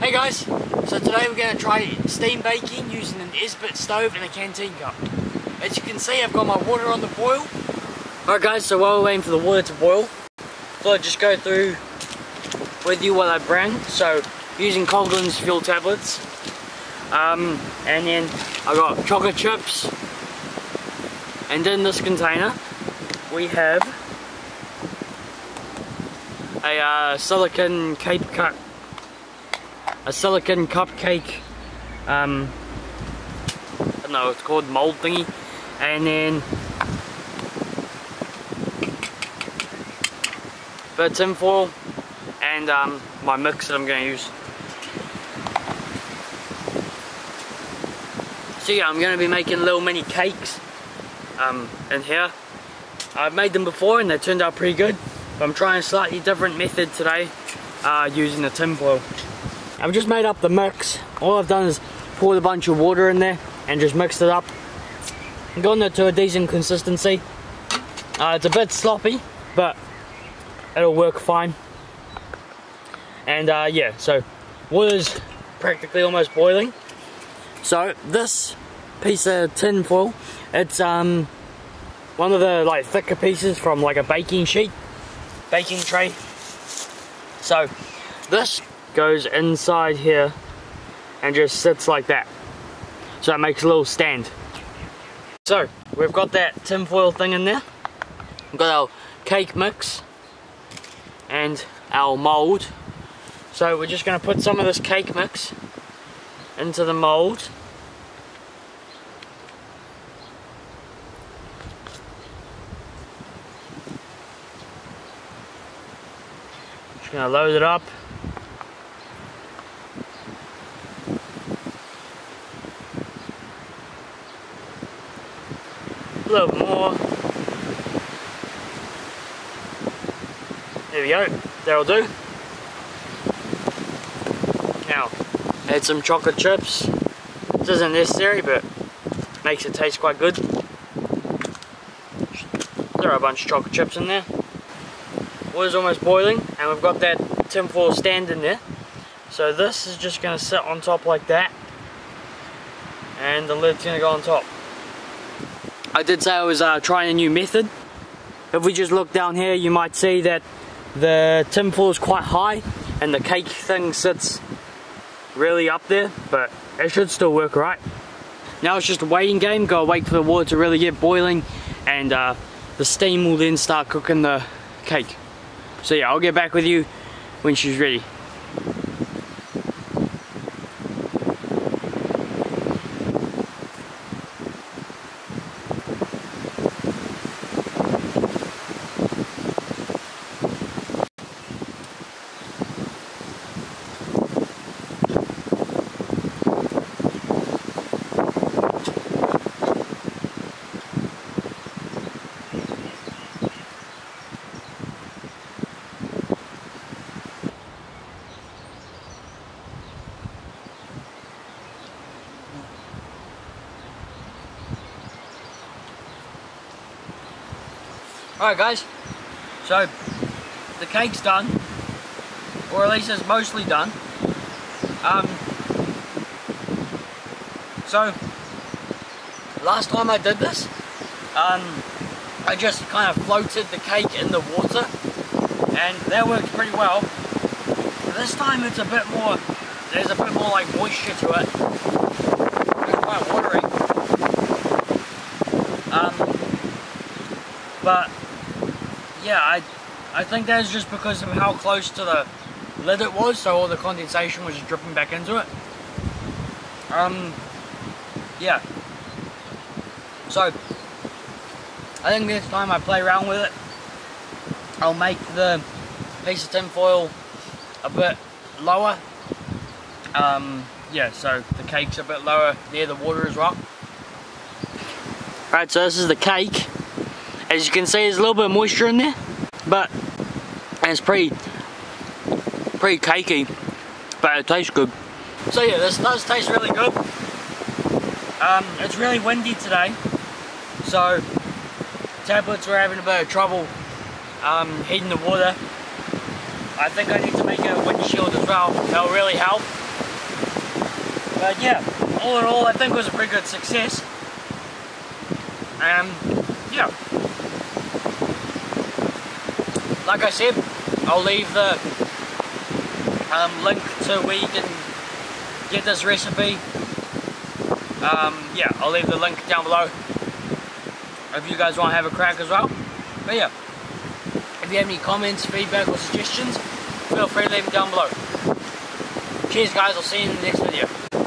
Hey guys, so today we're going to try steam baking using an Esbit stove and a canteen cup. As you can see, I've got my water on the boil. Alright guys, so while we're waiting for the water to boil, thought I'd just go through with you what I brand. So, using Coghlan's fuel tablets, and then I got chocolate chips, and in this container we have a silicon cupcake, I don't know what it's called, mold thingy, and then a bit of tin foil, and my mix that I'm going to use. So yeah, I'm going to be making little mini cakes in here. I've made them before and they turned out pretty good, but I'm trying a slightly different method today, using the tin foil. I've just made up the mix. All I've done is poured a bunch of water in there and just mixed it up. I've gotten it to a decent consistency. It's a bit sloppy, but it'll work fine. And yeah, so water's practically almost boiling. So this piece of tin foil, it's one of the like thicker pieces from like a baking tray. So this goes inside here and just sits like that, so it makes a little stand. So we've got that tin foil thing in there, we've got our cake mix and our mold, so we're just going to put some of this cake mix into the mold. Just going to load it up. A little bit more. There we go, that'll do. Now, add some chocolate chips. This isn't necessary, but makes it taste quite good. There are a bunch of chocolate chips in there. Water's almost boiling, and we've got that tin foil stand in there. So this is just going to sit on top like that, and the lid's going to go on top. I did say I was trying a new method. If we just look down here, you might see that the tin foil is quite high and the cake thing sits really up there, but it should still work right. Now it's just a waiting game. Gotta wait for the water to really get boiling, and the steam will then start cooking the cake. So yeah, I'll get back with you when she's ready. Alright guys, so the cake's done, or at least it's mostly done. So last time I did this, I just kind of floated the cake in the water, and that worked pretty well. But this time it's a bit more, there's a bit more like moisture to it. It's quite watery. But yeah, I think that's just because of how close to the lid it was, so all the condensation was just dripping back into it. Yeah. So I think this time I play around with it, I'll make the piece of tin foil a bit lower. Yeah, so the cake's a bit lower there, the water as well. Alright, so this is the cake. As you can see, there's a little bit of moisture in there, but it's pretty cakey, but it tastes good. So yeah, this does taste really good. It's really windy today, so tablets were having a bit of trouble heating the water. I think I need to make a windshield as well, that'll really help. But yeah, all in all, I think it was a pretty good success. Yeah. Like I said, I'll leave the link to where you can get this recipe. Yeah, I'll leave the link down below if you guys want to have a crack as well. But yeah, if you have any comments, feedback or suggestions, feel free to leave them down below. Cheers guys, I'll see you in the next video.